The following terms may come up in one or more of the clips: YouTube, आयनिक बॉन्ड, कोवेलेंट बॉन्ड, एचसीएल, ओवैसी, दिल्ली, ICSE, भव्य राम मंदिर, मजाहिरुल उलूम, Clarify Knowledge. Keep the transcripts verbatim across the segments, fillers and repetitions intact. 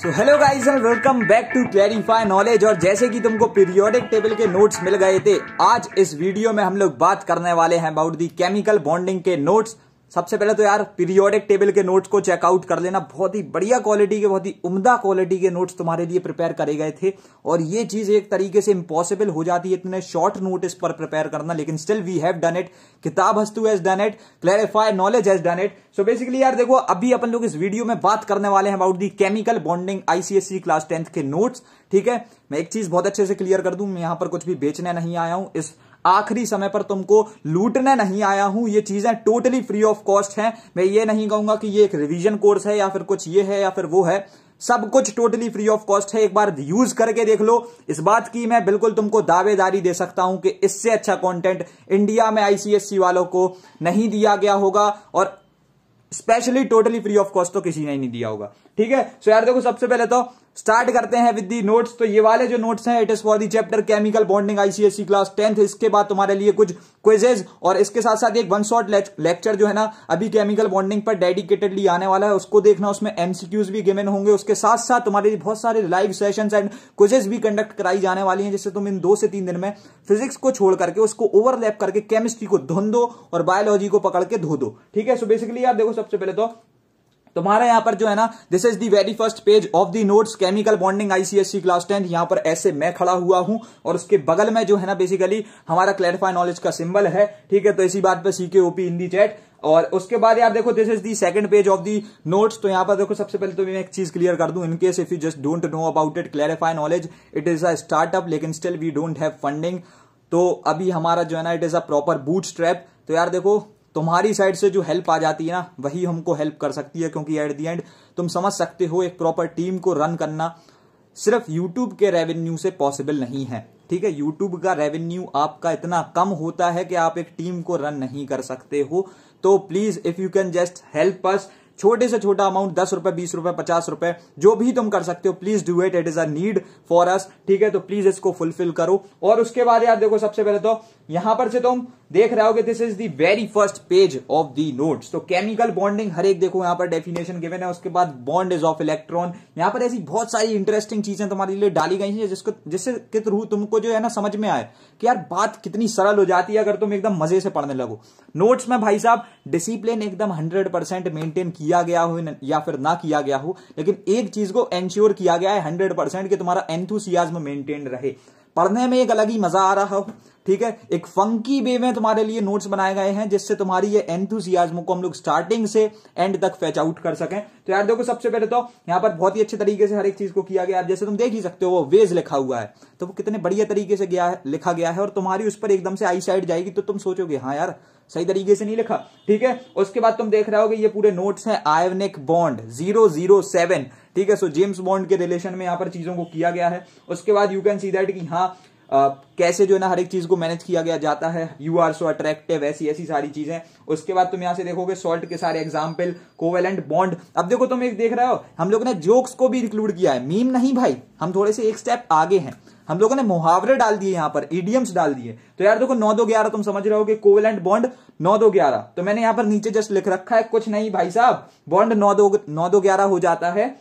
So hello guys and welcome back to clarify knowledge. और जैसे कि तुमको पीरियोडिक टेबल के नोट्स मिल गए थे, आज इस वीडियो में हम लोग बात करने वाले हैं अबाउट दी केमिकल बॉन्डिंग के नोट्स। सबसे पहले तो यार पीरियोडिक टेबल के नोट्स को चेकआउट कर लेना, बहुत ही बढ़िया क्वालिटी के, बहुत ही उम्दा क्वालिटी के नोट्स तुम्हारे लिए प्रिपेयर करे गए थे। और ये चीज एक तरीके से इम्पॉसिबल हो जाती है इतने शॉर्ट नोटिस पर प्रिपेयर करना, लेकिन still we have done it. किताब हस्तु has done it, clarify knowledge has done it. So basically यार देखो, अभी अपन लोग इस वीडियो में बात करने वाले हैं about the chemical bonding ICSE class tenth के नोट्स। ठीक है, मैं एक चीज बहुत अच्छे से क्लियर कर दूं, मैं यहां पर कुछ भी बेचने नहीं आया हूं, इस आखिरी समय पर तुमको लूटने नहीं आया हूं। ये चीजें टोटली फ्री ऑफ कॉस्ट हैं। मैं ये नहीं कहूंगा कि ये एक रिवीजन कोर्स है या फिर कुछ ये है या फिर वो है, सब कुछ टोटली फ्री ऑफ कॉस्ट है। एक बार यूज करके देख लो, इस बात की मैं बिल्कुल तुमको दावेदारी दे सकता हूं कि इससे अच्छा कंटेंट इंडिया में आईसीएसई वालों को नहीं दिया गया होगा, और specially totally free of cost तो किसी ने नहीं दिया होगा। ठीक है, सो यार देखो, सबसे पहले तो स्टार्ट करते हैं विद दी नोट्स। तो ये वाले जो नोट्स हैं, it is for the chapter chemical bonding ICSE class tenth. इसके बाद तुम्हारे लिए कुछ क्विजेज, और इसके साथ साथ एक वन शॉट लेक्चर जो है ना अभी केमिकल बॉन्डिंग पर डेडिकेटेडली आने वाला है, उसको देखना। उसमें एमसीक्यूज भी गिवन होंगे, उसके साथ साथ तुम्हारे लिए बहुत सारे लाइव सेशंस एंड क्विजेज भी कंडक्ट कराई जाने वाली हैं, जिससे तुम इन दो से तीन दिन में फिजिक्स को छोड़ करके उसको ओवरलैप करके केमिस्ट्री को धुन दो और बायोलॉजी को पकड़ के धो दो। ठीक है, सो बेसिकली यार देखो, सबसे पहले तो तुम्हारे यहां पर जो है ना, this is the very first page of the notes chemical bonding ICSE class tenth. यहां पर ऐसे मैं खड़ा हुआ हूं और उसके बगल में जो है ना बेसिकली हमारा क्लैरिफाई नॉलेज का सिंबल है। ठीक है, तो इसी बात पे CK OP in the chat. और उसके बाद यार देखो, this is the second page of the notes. तो यहां पर देखो, सबसे पहले तो मैं एक चीज क्लियर कर दूं, in case if you just don't know about it, clarify knowledge it is a startup, लेकिन still we don't have funding. तो अभी हमारा जो है ना, it is a proper bootstrap. तो यार देखो, तुम्हारी साइड से जो हेल्प आ जाती है ना, वही हमको हेल्प कर सकती है, क्योंकि एट दी एंड तुम समझ सकते हो एक प्रॉपर टीम को रन करना सिर्फ YouTube के रेवेन्यू से पॉसिबल नहीं है। ठीक है, YouTube का रेवेन्यू आपका इतना कम होता है कि आप एक टीम को रन नहीं कर सकते हो। तो please if you can just help us, छोटे से छोटा अमाउंट, दस रुपए, बीस रुपए, पचास रुपए, जो भी तुम कर सकते हो, please do it. It is a need for us. ठीक है, तो प्लीज इसको फुलफिल करो। और उसके बाद यार देखो, सबसे पहले तो यहां पर से तुम देख रहे हो कि this is the very first page of the notes. तो केमिकल बॉन्डिंग हर एक देखो, यहां पर डेफिनेशन गिवन है, उसके बाद बॉन्ड इज ऑफ इलेक्ट्रॉन। यहां पर ऐसी बहुत सारी इंटरेस्टिंग चीजें तुम्हारे लिए डाली गई हैं, जिसको जिससे के थ्रू तुमको जो है ना समझ में आए कि यार बात कितनी सरल हो जाती है अगर तुम एकदम मजे से पढ़ने लगो। नोट्स में भाई साहब डिसिप्लिन एकदम हंड्रेड परसेंट मेंटेन किया गया हो या फिर ना किया गया हो, लेकिन एक चीज को एंश्योर किया गया है हंड्रेड परसेंट कि तुम्हारा एंथुसियाज्म मेंटेन रहे, पढ़ने में एक अलग ही मजा आ रहा हो। ठीक है, एक फंकी वे में तुम्हारे लिए नोट्स बनाए गए हैं, जिससे तुम्हारी ये एंथुसियाज्म को हम लोग स्टार्टिंग से एंड तक फैच आउट कर सकें। तो यार देखो, सबसे पहले तो यहां पर बहुत ही अच्छे तरीके से हर एक चीज को किया गया है। जैसे तुम देख ही सकते हो, वो वेज लिखा हुआ है, तो वो कितने बढ़िया तरीके से गया है, लिखा गया है, और तुम्हारी उस पर एकदम से आई साइड जाएगी तो तुम सोचोगे हाँ यार सही तरीके से नहीं लिखा। ठीक है, उसके बाद तुम देख रहे हो कि ये पूरे नोट्स हैं ionic bond zero zero seven. ठीक है, सो जेम्स बॉन्ड के रिलेशन में यहां पर चीजों को किया गया है। उसके बाद यू कैन सी दैट कि हाँ Uh, कैसे जो है ना हर एक चीज को मैनेज किया गया जाता है, यू आर सो अट्रैक्टिव, ऐसी ऐसी सारी चीजें। उसके बाद तुम यहां से देखोगे सॉल्ट के सारे एग्जाम्पल, कोवेलेंट बॉन्ड। अब देखो, तुम एक देख रहे हो हम लोगों ने जोक्स को भी इंक्लूड किया है, मीम नहीं भाई, हम थोड़े से एक स्टेप आगे हैं, हम लोगों ने मुहावरे डाल दिए, यहां पर इडियम्स डाल दिए। तो यार देखो, नौ दो ग्यारह तुम समझ रहे हो कि कोवेलेंट बॉन्ड नौ दो ग्यारह, तो मैंने यहां पर नीचे जस्ट लिख रखा है कुछ नहीं भाई साहब, बॉन्ड नौ दो नौ दो ग्यारह हो जाता है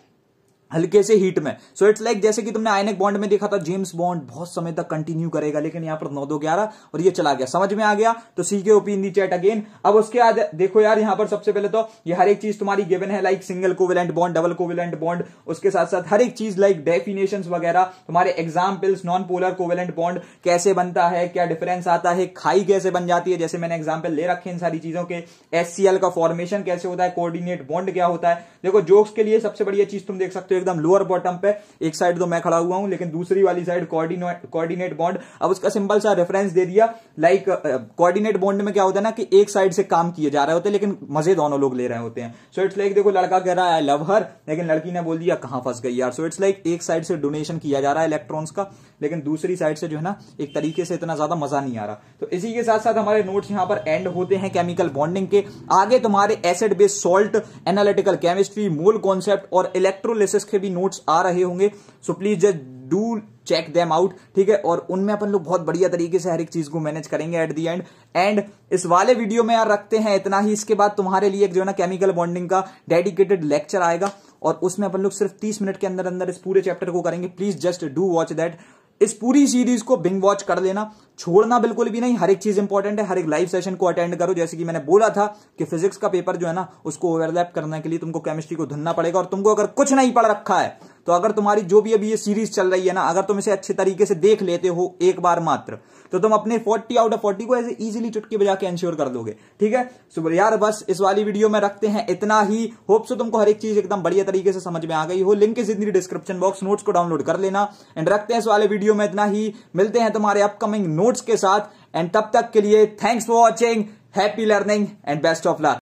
हल्के से हीट में। सो इट्स लाइक जैसे कि तुमने आयनिक बॉन्ड में देखा था, जेम्स बॉन्ड बहुत समय तक कंटिन्यू करेगा, लेकिन यहां पर नौ दो ग्यारह और ये चला गया। समझ में आ गया तो CK OP in the chat again. अब उसके बाद देखो यार, यहां पर सबसे पहले तो ये हर एक चीज तुम्हारी गिवन है, like single कोवेलेंट बॉन्ड, double कोवेलेंट बॉन्ड, उसके साथ साथ हर एक चीज लाइक डेफिनेशन वगैरह, तुम्हारे examples, non polar कोवेलेंट बॉन्ड कैसे बनता है, क्या डिफरेंस आता है, खाई कैसे बन जाती है, जैसे मैंने एग्जाम्पल ले रखे इन सारी चीजों के, एचसीएल का फॉर्मेशन कैसे होता है, कोऑर्डिनेट बॉन्ड क्या होता है। देखो, जोक्स के लिए सबसे बढ़िया चीज तुम देख सकते हो, एकदम लोअर बॉटम पे एक साइड तो मैं खड़ा हुआ हूं, लेकिन दूसरी वाली साइड कोऑर्डिनेट कोऑर्डिनेट बॉन्ड। अब उसका सिंपल सा रेफरेंस दे दिया, लाइक कोऑर्डिनेट बॉन्ड में क्या होता है ना कि एक साइड से काम किए जा रहे होते हैं, लेकिन मजे दोनों लोग ले रहे होते हैं। सो इट्स लाइक देखो, लड़का कह रहा है आई लव हर, लेकिन लड़की ने बोल दिया कहां फंस गई यार। सो इट्स लाइक एक साइड से डोनेशन किया जा रहा है इलेक्ट्रॉन्स का, लेकिन दूसरी साइड से जो है ना एक तरीके से इतना ज्यादा मजा नहीं आ रहा। तो इसी के साथ साथ हमारे नोट्स यहां पर एंड होते हैं केमिकल बॉन्डिंग के। आगे तुम्हारे acid base, salt, analytical chemistry, mole concept और इलेक्ट्रोलिसिस के भी नोट्स आ रहे होंगे। So please just do check them out. ठीक है, और उनमें अपन लोग बहुत बढ़िया तरीके से हर एक चीज को मैनेज करेंगे एट दी एंड। एंड इस वाले वीडियो में यार रखते हैं इतना ही, इसके बाद तुम्हारे लिए जो है ना केमिकल बॉन्डिंग का डेडिकेटेड लेक्चर आएगा। और उसमें अपन लोग सिर्फ तीस मिनट के अंदर अंदर इस पूरे चैप्टर को करेंगे। Please just do watch that. इस पूरी सीरीज को बिंग वॉच कर लेना, छोड़ना बिल्कुल भी नहीं। हर एक चीज इंपॉर्टेंट है। हर एक लाइव सेशन को अटेंड करो। जैसे कि मैंने बोला था कि फिजिक्स का पेपर जो है ना, उसको ओवरलैप करने के लिए तुमको केमिस्ट्री को धुनना पड़ेगा। और तुमको अगर कुछ नहीं पढ़ रखा है तो अगर तुम्हारी जो भी अभी ये सीरीज चल रही है ना, अगर तुम इसे अच्छे तरीके से देख लेते हो एक बार मात्र, तो तुम अपने फोर्टी आउट ऑफ फोर्टी को ऐसे इजीली चुटकी बजा के एंश्योर कर दोगे। ठीक है, सो यार बस इस वाली वीडियो में रखते हैं इतना ही। होप सो तुमको हर एक चीज एकदम बढ़िया तरीके से समझ में आ गई हो। Link is in the description box. Notes को डाउनलोड कर लेना। एंड रखते हैं इस वाले वीडियो में इतना ही। मिलते हैं तुम्हारे अपकमिंग नोट्स के साथ। एंड तब तक के लिए thanks for watching, happy learning and best of luck.